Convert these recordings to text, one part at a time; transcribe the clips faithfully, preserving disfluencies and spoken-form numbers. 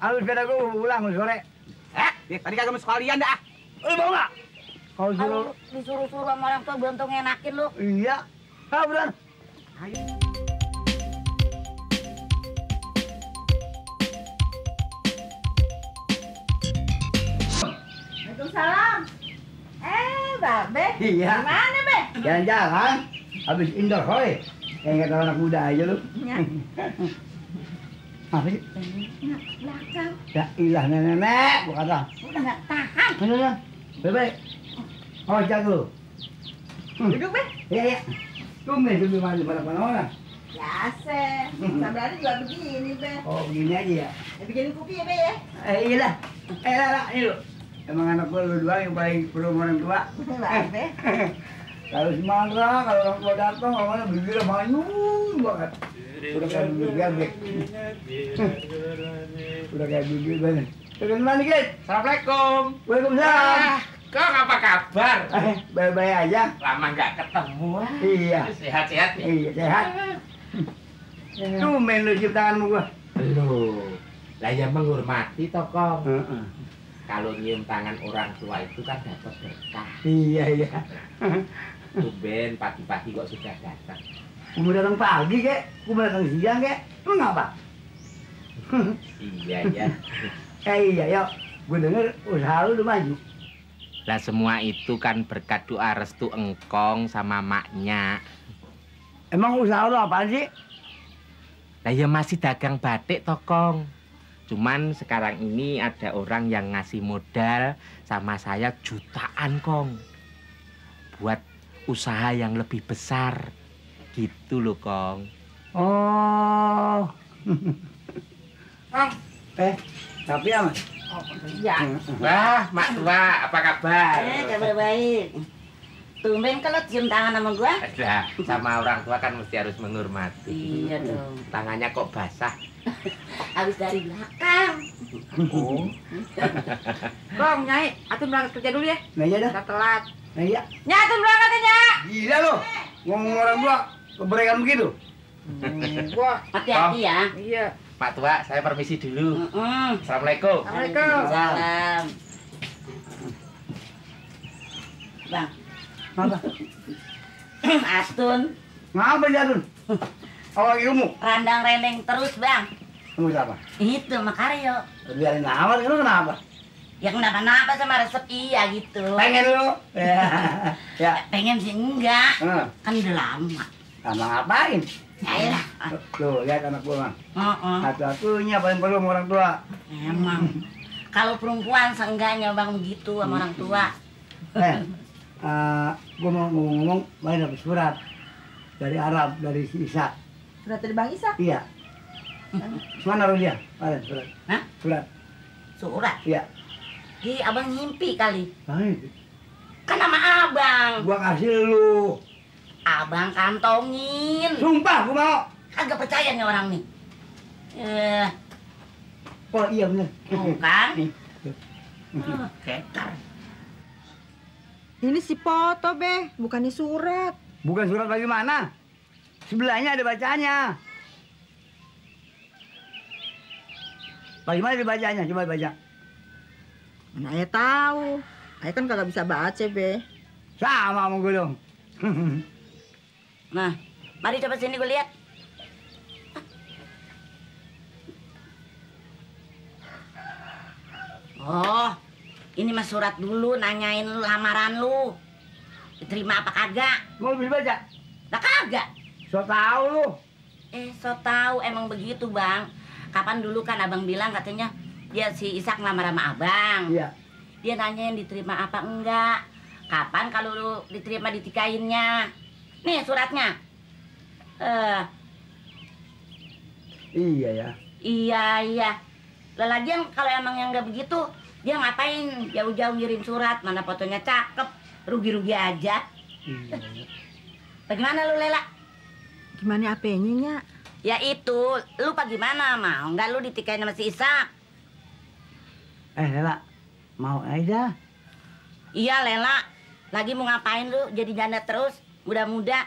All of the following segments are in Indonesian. Alus beda gua pulang lu sore. Eh, tadi kagak mau sekalian dah. Lu mau enggak? Kalau suruh disuruh-suruh sama orang tua belum tuh ngenakin lu. Iya. Ah, benar. Ayo. Waalaikumsalam. Eh, Babe. Iya. Gimana, Be? Jalan-jalan. Habis indoor, hoi. Kayak anak muda aja lu. Iya. Apa sih? Enak belakang. Ya ilah nenek-nenek, bukan lah. Udah nggak tahan. Bener-bener. Bebek. Oh, jago. Hmm. Duduk, Be. Iya, iya. Tumben duduk maju pada mana-mana. Biasa. Sabrani juga begini, Be. Oh, begini aja ya? Ya bikin kopi ya, Be, ya? Eh, iyalah. Eh, lah, lah. Ini lu. Emang anak gua lu dua yang paling perlu orang tua. Be. Kalau si Mandra, kalau orang tua datang, kalau mana bibirnya manyun banget. Udah kayak bibir gabek. Udah kayak bibir banget. Teman-teman dikit. Assalamualaikum. Waalaikumsalam. Kok apa kabar? Eh, baik-baik aja. Lama nggak ketemu. Iya. Sehat-sehat ya? Iya, sehat. Tuh main lu cium tangan gua. Loh, lah ya menghormati toh, Kong. Heeh. Kalau nyium tangan orang tua itu kan dapat berkah. Iya, iya. Tumben pagi-pagi kok sudah datang. Kamu datang pagi, kek. Kamu datang siang, kek. Lu ngapa? Iya, iya. Eh, iya, yuk. Gue denger usaha lu udah maju. Lah semua itu kan berkat doa restu engkong sama maknya. Emang usaha lu apaan sih? Lah ya masih dagang batik, Tokong. Cuman sekarang ini ada orang yang ngasih modal sama saya jutaan, Kong. Buat usaha yang lebih besar. Gitu loh, Kong. Oh. Kong. Eh, tapi ya, Mas? Oh, iya. Wah, Mak Tua, apa kabar? Eh, kabar baik. Tumben kalau cium tangan sama gua. Nah, sama orang tua kan mesti harus menghormati. Iya dong. Tangannya kok basah? Habis dari belakang. Oh. Kong, Nyai, aku berangkat kerja dulu ya. Nah, iya dah. Kita telat. Nah, iya. Nyai, aku berangkat aja. Gila loh. Ngomong orang gua keberikan begitu. Hmm, gua hati-hati ya. Iya. Pak Tua, saya permisi dulu. Mm-mm. Assalamualaikum. Waalaikumsalam. Salam. Bang. Apa? Astun. Ngapa ya, Astun? Awal ilmu. Randang-rendeng terus, Bang. Kamu siapa? Itu, Makaryo. Biarin awal, itu kenapa? Ya kenapa-napa sama resep, ya gitu. Pengen lu? Ya. Ya. Pengen sih enggak. Hmm. Kan udah lama. Lama ngapain? Ya iyalah. Tuh, lihat anak gua, Bang. Uh-uh. Satu-satunya paling perlu sama orang tua. Emang. Kalau perempuan seenggaknya, Bang, begitu sama orang tua. Eh, uh, gua mau ngomong, main dapet surat. Dari Arab, dari si Isa. Surat dari Bang Isa? Iya. Mana naruh dia? Mana surat? Hah? Surat. Surat? Iya. Di abang ngimpi kali. Hai. Kan sama abang. Gua kasih lu. Abang kantongin. Sumpah, gua mau. Agak percaya nih orang nih. Eh. Oh iya bener. Oh kan? Oh, keker. Ini si foto, Be. Bukan ini surat. Bukan surat bagaimana? Sebelahnya ada bacanya. Bagaimana dibacanya? Coba baca. Mana ayah tahu. Ayah kan kagak bisa baca, Be. Sama sama gue dong. Nah, mari coba sini gue lihat. Oh, ini mas surat dulu nanyain lamaran lu. Diterima apa kagak? Mau bisa baca? Nah, kagak. So tau lu. Eh, so tau emang begitu, Bang. Kapan dulu kan abang bilang katanya dia si Isak ngelamar sama abang. Iya. Dia nanyain diterima apa enggak. Kapan kalau lu diterima ditikainnya. Nih suratnya. Uh. Iya ya. Iya iya. Lelaki yang kalau emang yang nggak begitu dia ngapain jauh-jauh ngirim surat, mana fotonya cakep, rugi-rugi aja. Iya. Bagaimana lu, Lela? Gimana apanya, Nya? Ya itu, lu bagaimana mau nggak lu ditikain sama si Isak? Eh, Lela, mau aja. Iya, Lela. Lagi mau ngapain lu jadi janda terus, muda-muda?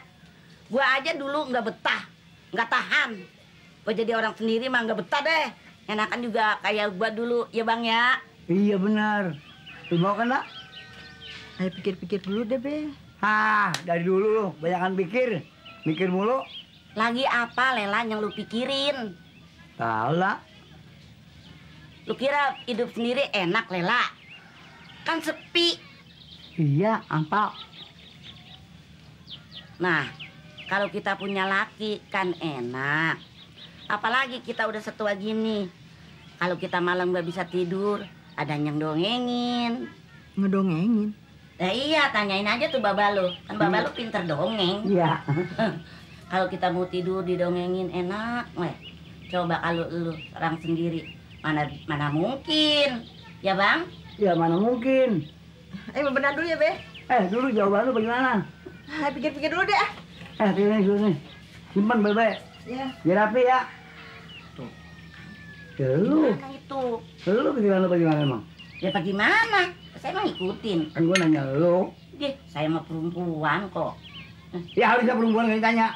Gua aja dulu nggak betah, nggak tahan. Gua jadi orang sendiri mah nggak betah deh. enakan juga kayak gua dulu, ya Bang ya? Iya benar. Lu mau kan, Nak? Ayo pikir-pikir dulu deh, Be. Ah, dari dulu lu banyakan pikir. Mikir mulu. Lagi apa, Lelan, yang lu pikirin? Tahu lah. Lu kira hidup sendiri enak, Lela? Kan sepi. Iya, ampal. Nah, kalau kita punya laki kan enak. Apalagi kita udah setua gini. Kalau kita malam gak bisa tidur, ada yang dongengin. Ngedongengin? Nah, iya, tanyain aja tuh baba lu. Kan baba hmm. lu pinter dongeng. Iya. Kalau kita mau tidur didongengin enak. Weh, coba kalau lu orang sendiri. Mana mana mungkin, ya Bang? Ya mana mungkin. Eh benar dulu ya Be. Eh dulu jawaban lu bagaimana? Eh pikir-pikir dulu deh. Eh ini dulu nih, simpan Bebe. Ya. Biar rapi ya. Tuh. Dulu. Gimana itu? Dulu pikiran lu bagaimana emang? Ya bagaimana? Saya mah ikutin. Kan gua nanya lu. Deh, saya mah perempuan kok. Ya harusnya perempuan yang ditanya.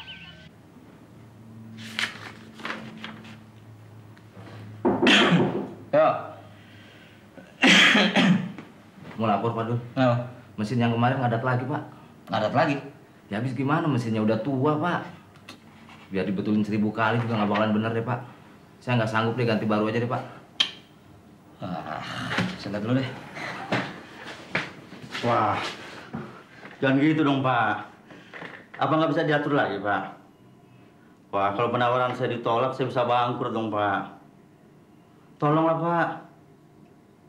Yo. Mau lapor Pak Dun. Kenapa? Mesin yang kemarin ngadat lagi Pak. Ngadat lagi? Ya habis gimana, mesinnya udah tua Pak. Biar dibetulin seribu kali juga nggak bakalan bener deh Pak. Saya nggak sanggup deh, ganti baru aja deh Pak. Ah, saya lihat dulu deh. Wah, jangan gitu dong Pak. Apa nggak bisa diatur lagi Pak? Wah, kalau penawaran saya ditolak, saya bisa bangkrut dong Pak. Tolonglah Pak.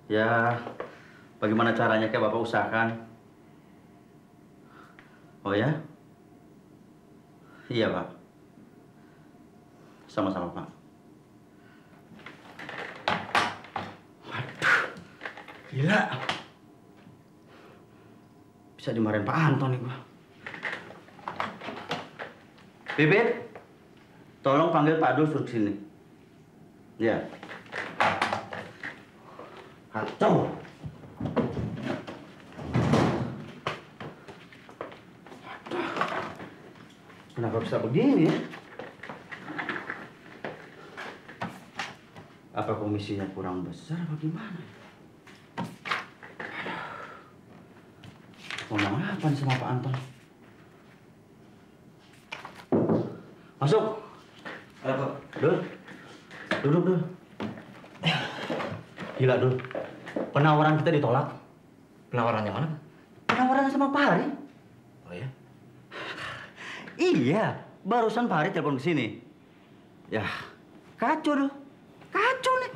Ya, bagaimana caranya kayak Bapak usahakan? Oh ya? Iya Pak. Sama-sama Pak. Waduh, gila. Bisa dimarahin Pak Anton nih gua. Bebet, tolong panggil Pak Dul suruh kesini. Ya. Kacau. Kenapa bisa begini? Apa komisinya kurang besar apa gimana? Ngomong apa nih sama Pak Anton? Masuk. Apa? Duduk. Duduk dulu. Gila dulu. Penawaran kita ditolak. Penawarannya mana? Penawaran sama Pak Hari. Oh ya? Iya, barusan Pak Hari telepon ke sini. Ya, kacau dulu. Kacau nih.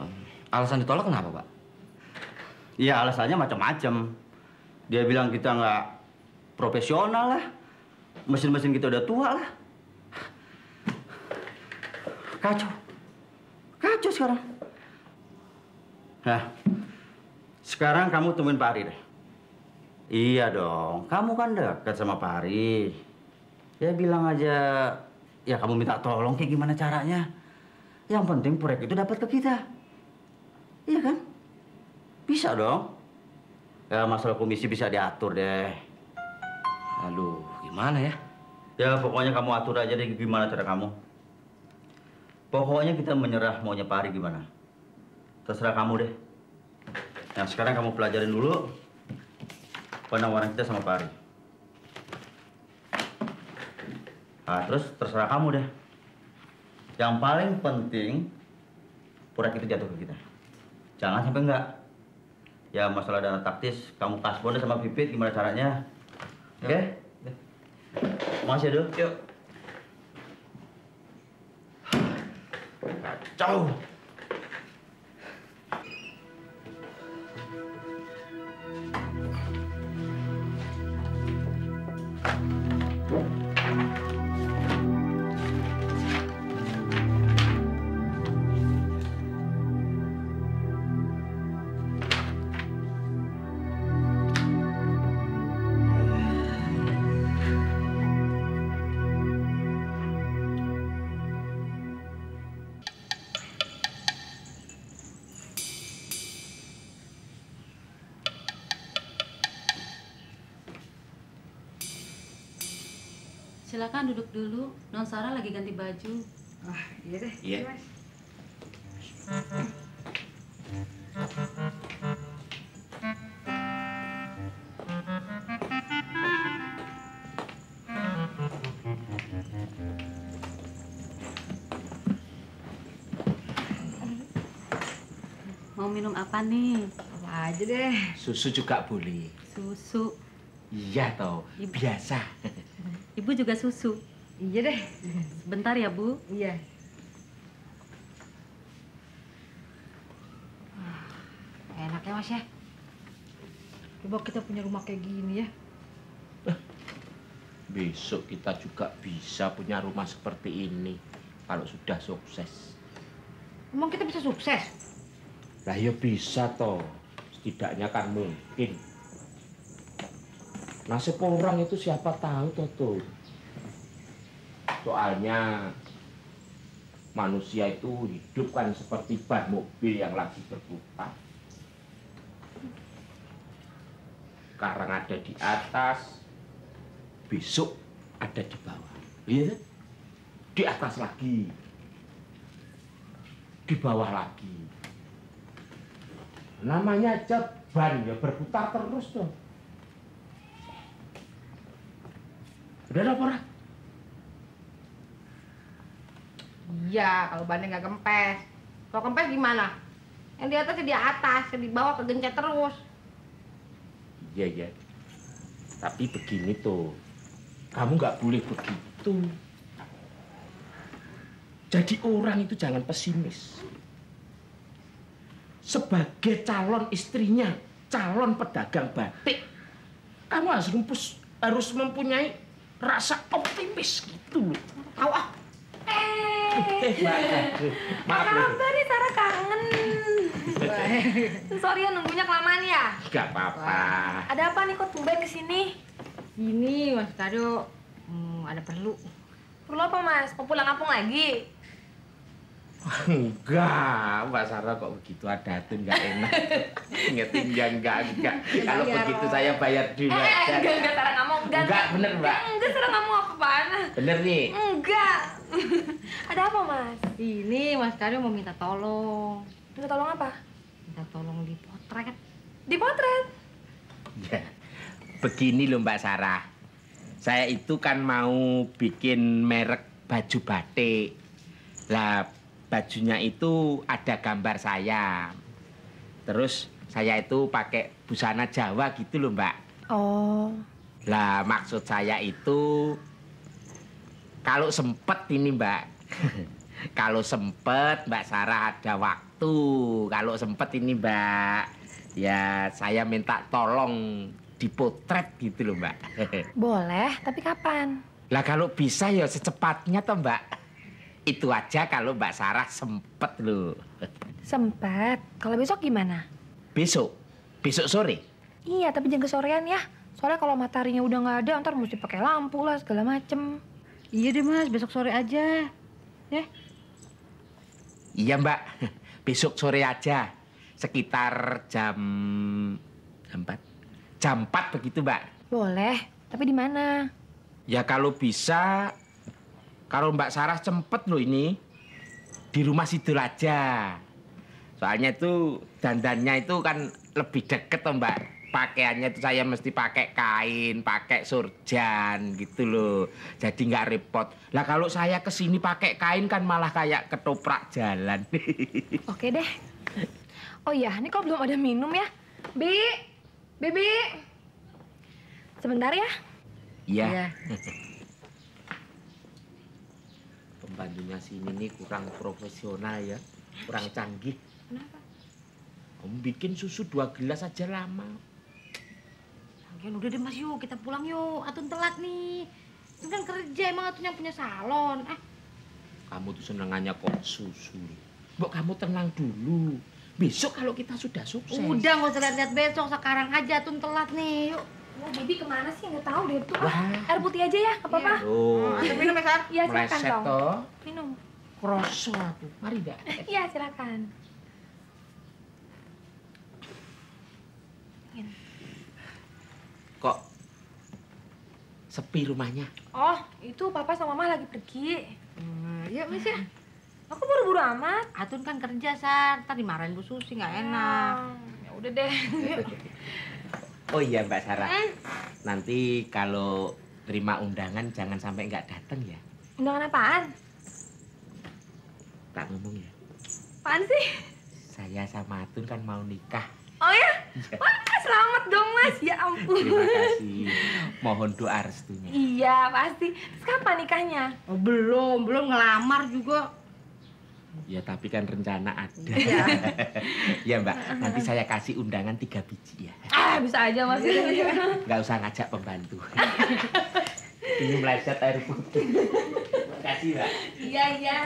Alasan ditolak kenapa, Pak? Iya, alasannya macam-macam. Dia bilang kita nggak profesional lah. Mesin-mesin kita udah tua lah. Kacau. Kacau sekarang. Nah, sekarang kamu temuin Pak Hari deh. Iya dong, kamu kan dekat sama Pak Hari. Ya bilang aja, ya kamu minta tolong kayak gimana caranya. Yang penting proyek itu dapat ke kita. Iya kan? Bisa dong. Ya masalah komisi bisa diatur deh. Aduh, gimana ya? Ya pokoknya kamu atur aja deh gimana cara kamu. Pokoknya kita menyerah maunya Pak Hari gimana. Terserah kamu deh. Nah, sekarang kamu pelajarin dulu penawaran kita sama Pak Hari. Nah, terus terserah kamu deh. Yang paling penting, proyek itu jatuh ke kita. Jangan sampai enggak. Ya, masalah dana taktis, kamu kasbon deh sama Pipit gimana caranya. Oke? Okay? Makasih ya, Dul. Yuk. Kacau. Silakan duduk dulu, Non Sarah lagi ganti baju. Ah, iya deh. Iya. Yeah. Mau minum apa nih? Apa aja deh. Susu juga boleh. Susu? Iya toh, Ibu. Biasa. Ibu juga susu? Iya deh. Bentar ya, Bu. Iya. Enak ya, Mas ya? Coba kita punya rumah kayak gini ya. Besok kita juga bisa punya rumah seperti ini. Kalau sudah sukses. Emang kita bisa sukses? Lah ya bisa toh, setidaknya kan mungkin. Nasib orang itu siapa tahu toh tuh. Soalnya manusia itu hidup kan seperti ban mobil yang lagi berputar. Sekarang ada di atas, besok ada di bawah. Iya? Di atas lagi, di bawah lagi. Namanya aja ban, ya berputar terus tuh. Udah ada apa? Iya, kalau bannya nggak kempes. Kalau kempes gimana? Yang di atas ya di atas, yang di bawah kegencet terus. Iya, iya. Tapi begini tuh, kamu nggak boleh begitu. Jadi orang itu jangan pesimis. Sebagai calon istrinya, calon pedagang batik, kamu harus, rumpus, harus mempunyai rasa optimis gitu loh. Tahu ah? Eh, maaf nih, Sarah kangen. Sorry ya nunggunya kelamaan ya. Gak apa-apa. Ada apa nih kok tumben di sini? Ini Mas Tado, hmm, ada perlu. Perlu apa Mas? Mau pulang kampung lagi? Enggak, Mbak Sarah kok begitu ada tuh nggak enak. Ngetinggal enggak enggak. Kalau begitu saya bayar dulu. Eh, enggak enggak Sarah nggak mau enggak. Enggak bener Mbak. Enggak Sarah nggak mau apaan. Bener nih. Enggak. Ada apa Mas? Ini Mas Karyo mau minta tolong. Minta tolong apa? Minta tolong dipotret. Dipotret? Ya, begini loh Mbak Sarah. Saya itu kan mau bikin merek baju batik. Lah. Bajunya itu ada gambar saya. Terus saya itu pakai busana Jawa gitu loh, Mbak. Oh. Lah maksud saya itu kalau sempet ini, Mbak. Kalau sempet Mbak Sarah ada waktu, kalau sempet ini, Mbak. Ya saya minta tolong dipotret gitu loh, Mbak. Boleh, tapi kapan? Lah kalau bisa ya secepatnya toh, Mbak. Itu aja kalau Mbak Sarah sempet loh. Sempet? Kalau besok gimana? Besok? Besok sore? Iya, tapi jangan kesorean ya. Soalnya kalau mataharinya udah nggak ada, ntar mesti pakai lampu lah, segala macem. Iya deh, Mas. Besok sore aja. Ya? Iya, Mbak. Besok sore aja. Sekitar jam... empat? Jam empat begitu, Mbak. Boleh. Tapi di mana? Ya, kalau bisa... Kalau Mbak Sarah sempet loh ini, di rumah situ aja. Soalnya itu dandannya itu kan lebih deket tuh Mbak. Pakaiannya itu saya mesti pakai kain, pakai surjan gitu loh. Jadi nggak repot. Lah kalau saya kesini pakai kain kan malah kayak ketoprak jalan. Oke deh. Oh iya, ini kok belum ada minum ya? Bi, Bibi. Sebentar ya. Iya. Ya. Pembantunya sini nih kurang profesional ya, kurang canggih. Kenapa? Om bikin susu dua gelas aja lama. Lagian udah deh Mas yuk, kita pulang yuk. Atun telat nih. Kan kerja emang Atun yang punya salon. Eh. Kamu tuh senangannya kok susu. Mbok kamu tenang dulu. Besok kalau kita sudah sukses. Udah nggak usah lihat besok, sekarang aja Atun telat nih. Yuk. Wah, Bibi kemana sih? Nggak tahu deh tuh. Air putih aja ya, nggak apa-apa. Oh, minum ya, Sar? Iya, silakan toh. Minum. Kroso aku. Mari dah. Iya, silakan. Kok sepi rumahnya? Oh, itu Papa sama Mama lagi pergi. Hmm, iya, Miss ya. Aku buru-buru amat. Atun kan kerja, Sar. Ntar dimarahin Bu Susi, nggak enak. Ya udah deh. Oh iya Mbak Sarah, eh. Nanti kalau terima undangan jangan sampai nggak datang ya. Undangan apaan? Tak ngomong ya. Apaan sih? Saya saya sama Atun kan mau nikah. Oh ya? Wah, ya. Selamat dong, Mas. Ya ampun. Terima kasih. Mohon doa restunya. Iya, pasti. Terus kapan nikahnya? Oh, belum, belum ngelamar juga. Ya, tapi kan rencana ada. Iya. Ya, Mbak, nanti saya kasih undangan tiga biji ya. Ah, bisa aja, Mas. Nggak usah ngajak pembantu. Ini meleset air putih. Terima kasih, Mbak. Iya, iya.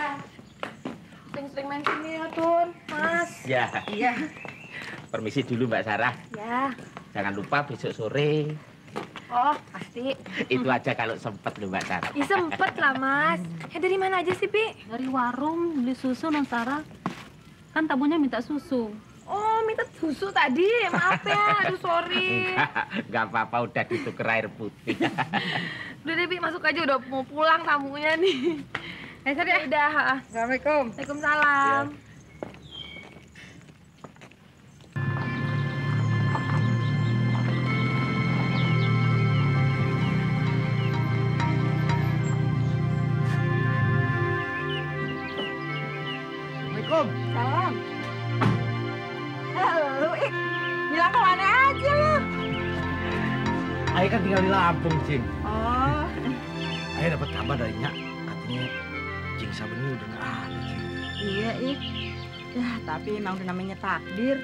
Sering-sering main sini ya, Tun, Mas. Iya. Iya. Permisi dulu, Mbak Sarah. Ya. Jangan lupa besok sore. Oh, pasti. Itu aja kalau sempet loh, Mbak Sarah. Ya, sempet lah, Mas. Eh, dari mana aja sih, Pi? Dari warung, beli susu, non Sarah. Kan tamunya minta susu. Oh, minta susu tadi. Maaf ya, aduh, sorry. Nggak apa-apa, udah ditukar air putih. Udah deh, Pi, masuk aja. Udah mau pulang tamunya nih. Eh, sorry ya. Udah. Assalamualaikum. Waalaikumsalam. Ya. Ayah kan tinggal di Lampung, Cing. Oh. Ayah dapat kabar dari Nyak, katanya Cing Sabeni udah nggak ada, Cing. Iya, Ik. Ya, tapi emang udah namanya takdir.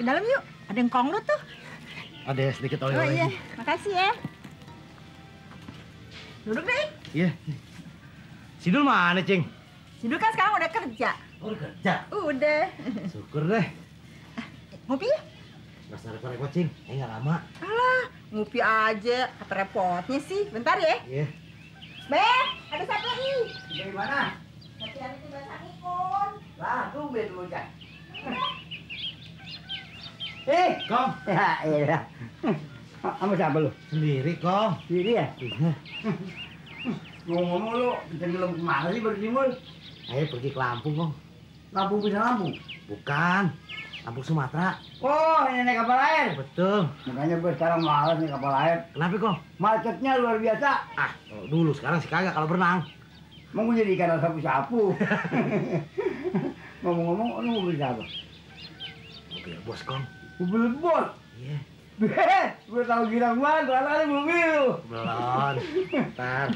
Ke dalam yuk, ada yang konglut tuh. Ada sedikit oleh-oleh. Oh iya, makasih ya. Duduk deh, Ik. Iya. Sidul mana, Cing? Sidul kan sekarang udah kerja. Oh, kerja? Udah. Syukur deh. Ngopi ya? Nggak usah repot-repot, Cing. Eh, nggak lama. Alah. Ngupi aja, apa repotnya sih? Bentar ya. Iya. Be, ada satu lagi. Dari mana? Tapi hari itu bahasa Nikon. Lah, tunggu dulu, Cak. Eh, Kong. Ya, iya. Sama siapa lu? Sendiri, Kong. Sendiri ya? Ngomong-ngomong lu, kita ngelom kemana sih baru timbul? Ayo pergi ke Lampung, Kong. Lampung bisa Lampung? Bukan. Lampung Sumatera. Oh, ini naik kapal air? Betul. Makanya gue sekarang malas naik kapal air. Kenapa, Kong? Macetnya luar biasa. Ah, dulu. Sekarang sih kagak kalau berenang. Mau gue jadi ikan sapu-sapu. Ngomong-ngomong, lu mau beli apa? Mobil bos, Kong. Mobil bos? Iya. Beh, gue tau girang banget. Lala-lala mobil. Belon. Bentar.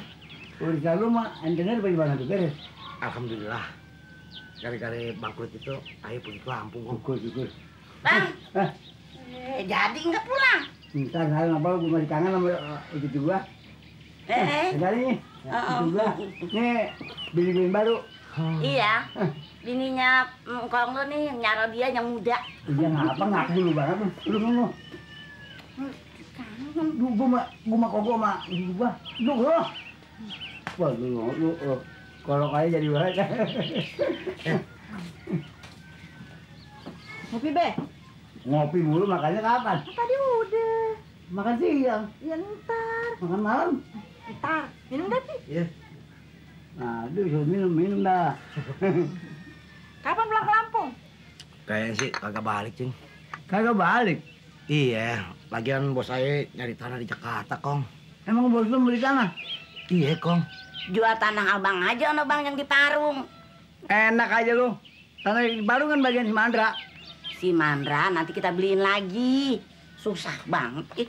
Urusan lu mah, engineer bagaimana tuh beres? Alhamdulillah. Gara-gara bangkrut itu, ayo pergi ke Lampung, Kong. Syukur-syukur. Bang, eh, eh, jadi nggak pulang? Entar, saya nggak tahu, gue masih kangen sama uh, itu juga. Eh, dari nih, itu juga. Nih, bini-bini baru. Hmm. Iya, bininya kalau lo nih, nyara dia yang muda. Iya, ngapa ngaku dulu banget, lu lu lu. Kangen. Duh, gue mah, gue mah koko mah, gue. Duh, lo. Wah, lu lu lu, kalau kayak jadi banget. Ngopi, Be? Ngopi dulu, makannya kapan? Tadi udah. Makan siang? Iya, ntar. Makan malam? Ntar. Minum dah, Pi? Iya. Aduh, suruh minum, minum dah. Kapan pulang ke Lampung? Kayaknya sih kagak balik, Cing. Kagak balik? Iya, lagian bos saya nyari tanah di Jakarta, Kong. Emang bos lu beli tanah? Iya, Kong. Jual tanah abang aja, ono bang, yang di Parung. Enak aja lu. Tanah di Parung kan bagian si Mandra. Si Mandra, nanti kita beliin lagi. Susah banget, eh.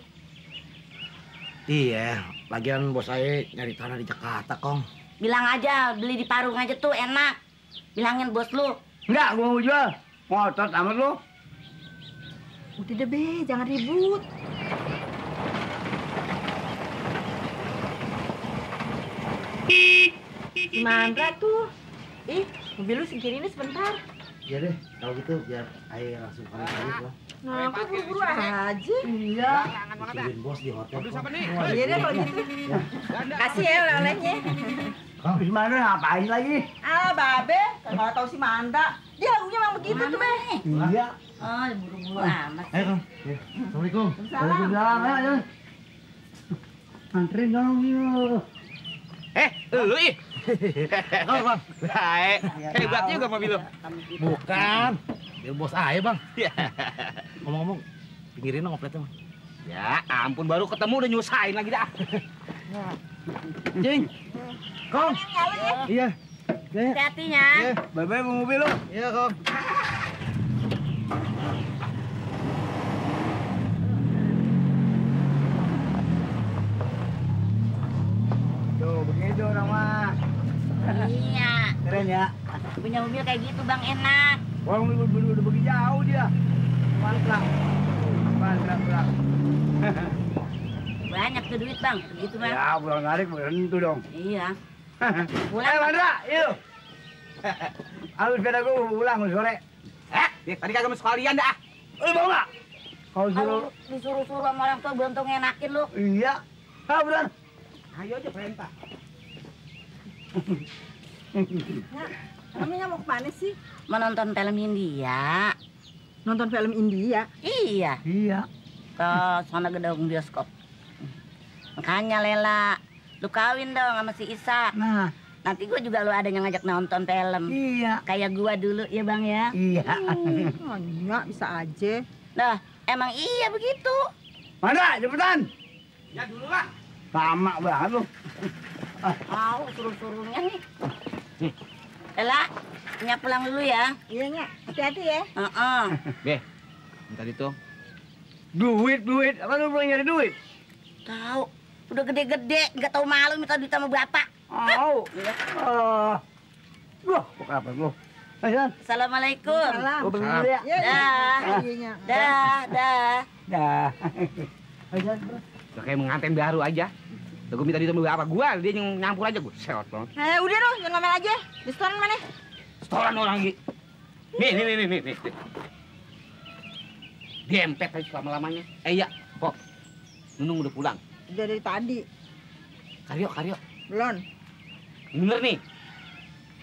Iya, lagian bos saya nyari tanah di Jakarta, Kong. Bilang aja, beli di Parung aja tuh enak. Bilangin bos lu. Enggak, gua mau jual. Ngotot amat lu. Udah deh, Be, jangan ribut. Si Mandra tuh. Ih, mobil lu singkirinnya sebentar. Iya deh, kalau gitu biar ayah langsung kali balik lah. Nah, aku buru-buru aja. Iya. Bikin bos di hotel. Iya deh, kalau gitu. Kasih ya oleh-olehnya. Kang, si Mandra ngapain lagi? Ah, Babe, kalau tau si Mandra. Dia lagunya memang begitu tuh, Be. Iya. Ah, buru-buru amat. Ayo, Kang. Assalamualaikum. Waalaikumsalam. Ayo, anterin dong, yuk. Eh, lu ih. Kau, Bang. Baik. Hebat juga mobil lu. Bukan. Dia bos aja, Bang. Ngomong-ngomong, pinggirin dong ngopletnya, Bang. Ya ampun, baru ketemu udah nyusahin lagi dah. Cing. Kong. Iya. Hati-hatinya. Bye-bye mobil lu. Iya, Kong. Punya mobil kayak gitu bang enak. Wah, udah pergi jauh dia. Mandra, Mandra, Mandra. Banyak tuh duit bang, begitu bang. Ya, pulang narik berentu dong. Iya. Pulang Mandra, yuk. Abis beda gue pulang sore. Eh, tadi kagak mau sekalian dah. Lu mau nggak? Kalau disuruh disuruh-suruh sama orang tua belum tuh ngenakin lu. Iya. Ah beran. Ayo aja perintah. Kamunya mau kemana sih? Menonton film India. Nonton film India? Iya. Iya. Ke sana gedung bioskop. Makanya Lela, lu kawin dong sama si Isa. Nah, nanti gua juga lu ada yang ngajak nonton film. Iya. Kayak gua dulu ya bang ya. Iya. Nggak bisa aja. Nah, emang iya begitu. Mana cepetan? Ya dulu lah. Lama banget lu. Mau suruh-suruhnya nih. Nih. Ella, nyak pulang dulu ya. Iya, nyak. Hati-hati ya. Heeh. Beh, minta itu. Duit, duit. Apa lu belum nyari duit? Tahu. Udah gede-gede, nggak tahu malu minta duit sama bapak. Oh. Ah. Loh, kenapa lu? Ayo. Assalamualaikum. Waalaikumsalam. Ya. Dah. Dah, dah. Dah. Ayo, bro. Kayak menganten baru aja. Gue minta ditemu apa gua, dia yang nyampur aja gua. Seot banget. Eh, udah dong, jangan ngomel aja. Di setoran mana? Setoran orang lagi. Nih, nih, nih, nih, nih. Dempet aja selama-lamanya. Eh, iya, Bob. Nunung udah pulang. Udah dari tadi. Karyo, Karyo. Belum. Bener nih.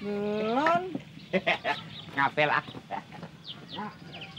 Belum. Ngapel ah.